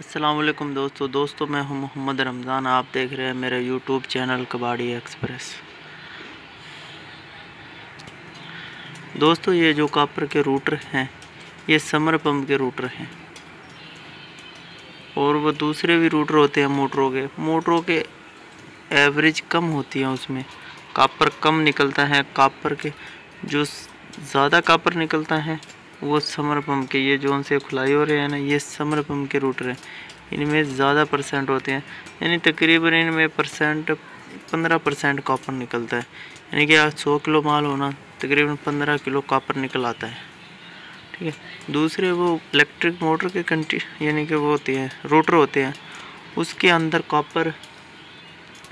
अस्सलामुअलैकुम दोस्तों मैं हूं मोहम्मद रमज़ान। आप देख रहे हैं मेरा YouTube चैनल कबाड़ी एक्सप्रेस। दोस्तों ये जो कॉपर के रूटर हैं ये समर पम्प के रूटर हैं और वो दूसरे भी रूटर होते हैं मोटरों के एवरेज कम होती है, उसमें कॉपर कम निकलता है। कॉपर के जो ज़्यादा कॉपर निकलता है वो समर पम्प के, ये जो उनसे खुलाई हो रहे हैं ना, ये समर पम्प के रूटर हैं। इनमें ज़्यादा परसेंट होते हैं, यानी तकरीबन इनमें 15% कॉपर निकलता है, यानी कि 100 किलो माल होना तकरीबन 15 किलो कॉपर निकल आता है। ठीक है, दूसरे वो इलेक्ट्रिक मोटर के यानी कि वो होते हैं रूटर होते हैं, उसके अंदर कॉपर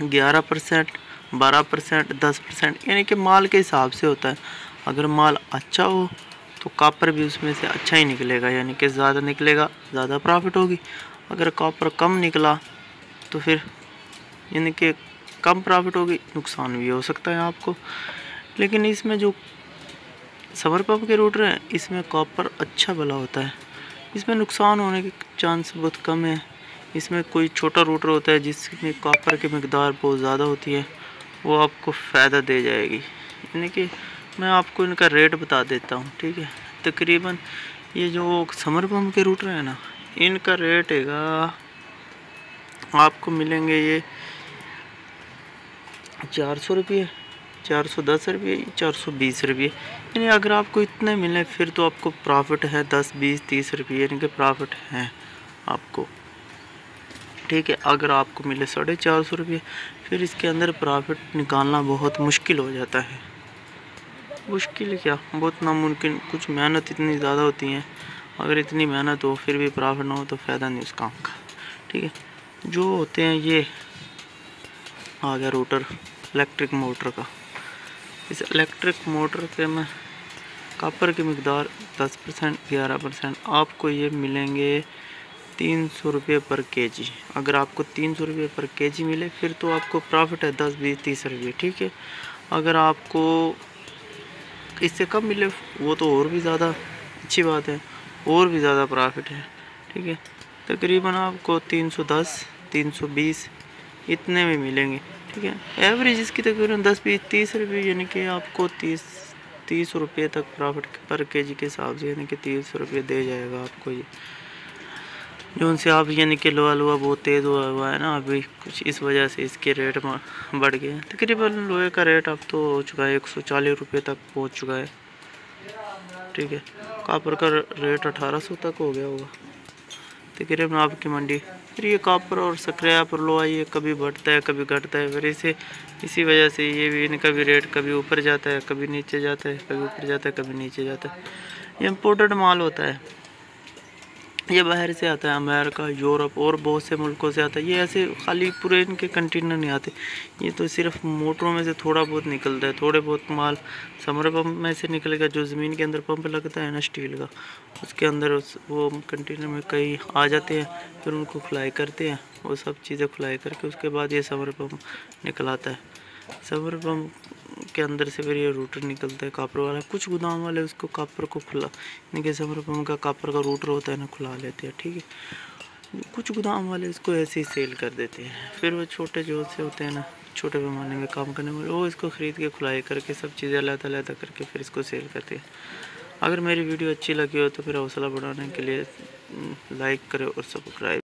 11%, 12%, 10% यानी कि माल के हिसाब से होता है। अगर माल अच्छा हो तो कॉपर भी उसमें से अच्छा ही निकलेगा, यानी कि ज़्यादा निकलेगा, ज़्यादा प्रॉफिट होगी। अगर कॉपर कम निकला तो फिर यानी कि कम प्रॉफिट होगी, नुकसान भी हो सकता है आपको। लेकिन इसमें जो समर पम्प के रूटर हैं इसमें कॉपर अच्छा भला होता है, इसमें नुकसान होने के चांस बहुत कम है। इसमें कोई छोटा रूटर होता है जिसमें कॉपर की मकदार बहुत ज़्यादा होती है, वो आपको फ़ायदा दे जाएगी। यानी कि मैं आपको इनका रेट बता देता हूँ। ठीक है, तकरीबन ये जो समर पम्प के रूटर है ना, इनका रेट हैगा, आपको मिलेंगे ये 400 रुपये, 410 रुपये, 420 रुपये। यानी अगर आपको इतने मिले फिर तो आपको प्रॉफिट है 10, 20, 30 रुपये, यानी कि प्रॉफिट है आपको। ठीक है, अगर आपको मिले 450 रुपये फिर इसके अंदर प्रॉफिट निकालना बहुत मुश्किल हो जाता है। मुश्किल क्या, बहुत नामुमकिन, कुछ मेहनत इतनी ज़्यादा होती है। अगर इतनी मेहनत हो फिर भी प्रॉफिट ना हो तो फ़ायदा नहीं उस काम का। ठीक है, जो होते हैं ये आ गया रूटर इलेक्ट्रिक मोटर का। इस इलेक्ट्रिक मोटर के में कॉपर की मकदार 10%, 11%, आपको ये मिलेंगे 300 रुपये पर केजी। अगर आपको 300 रुपये पर केजी मिले फिर तो आपको प्रॉफिट है 10, 20, 30 रुपये। ठीक है, अगर आपको इससे कम मिले वो तो और भी ज़्यादा अच्छी बात है, और भी ज़्यादा प्रॉफिट है। ठीक है, तकरीबन आपको 310, 320 इतने में मिलेंगे। ठीक है, एवरेज इसकी तकरीबन 10, 20, 30 रुपये, यानी कि आपको 30 रुपये तक प्रॉफिट पर केजी के हिसाब से, यानी कि 30 रुपये दे जाएगा आपको ये। जो उनसे आप यानी कि लोहा बहुत तेज़ हुआ है ना अभी, कुछ इस वजह से इसके रेट बढ़ गए। तकरीबन लोहे का रेट अब तो हो चुका है 140 रुपये तक पहुंच चुका है। ठीक है, कॉपर का रेट 1800 तक हो गया होगा तकरीबन आपकी मंडी। फिर ये कॉपर और स्क्रैप और लोहा ये कभी बढ़ता है कभी घटता है, फिर इसी वजह से ये भी इनका भी रेट कभी ऊपर जाता है कभी नीचे जाता है, कभी ऊपर जाता है कभी नीचे जाता है। ये इम्पोर्टेड माल होता है, ये बाहर से आता है, अमेरिका, यूरोप और बहुत से मुल्कों से आता है। ये ऐसे खाली पूरे इनके कंटेनर नहीं आते, ये तो सिर्फ मोटरों में से थोड़ा बहुत निकलता है। थोड़े बहुत माल समर पम्प में से निकलेगा, जो ज़मीन के अंदर पम्प लगता है ना स्टील का, उसके अंदर वो कंटेनर में कई आ जाते हैं, फिर उनको खुलाई करते हैं, वो सब चीज़ें खुलाई करके उसके बाद ये समर पम्प निकल आता है। समर पम्प के अंदर से फिर ये रूटर निकलता है कॉपर वाला। कुछ गोदाम वाले उसको कॉपर को खुला, यानी कि समर पम्प का कॉपर का रूटर होता है ना, खुला लेते हैं। ठीक है, कुछ गोदाम वाले इसको ऐसे ही सेल कर देते हैं। फिर वो छोटे जो से होते हैं ना, छोटे पैमाने में काम करने वाले, वो इसको ख़रीद के खुलाई करके सब चीज़ें अलग-अलग करके फिर इसको सेल करते हैं। अगर मेरी वीडियो अच्छी लगी हो तो फिर हौसला बढ़ाने के लिए लाइक करें और सब्सक्राइब।